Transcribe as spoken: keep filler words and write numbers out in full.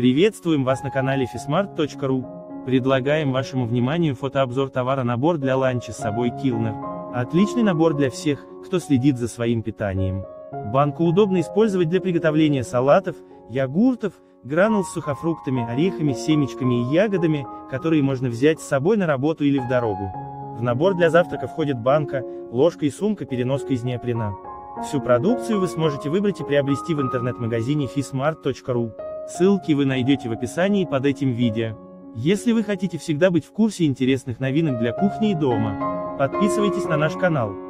Приветствуем вас на канале фисмарт точка ру. Предлагаем вашему вниманию фотообзор товара набор для ланча с собой Kilner. Отличный набор для всех, кто следит за своим питанием. Банку удобно использовать для приготовления салатов, йогуртов, гранул с сухофруктами, орехами, семечками и ягодами, которые можно взять с собой на работу или в дорогу. В набор для завтрака входит банка, ложка и сумка-переноска из неопрена. Всю продукцию вы сможете выбрать и приобрести в интернет-магазине фисмарт точка ру. Ссылки вы найдете в описании под этим видео. Если вы хотите всегда быть в курсе интересных новинок для кухни и дома, подписывайтесь на наш канал.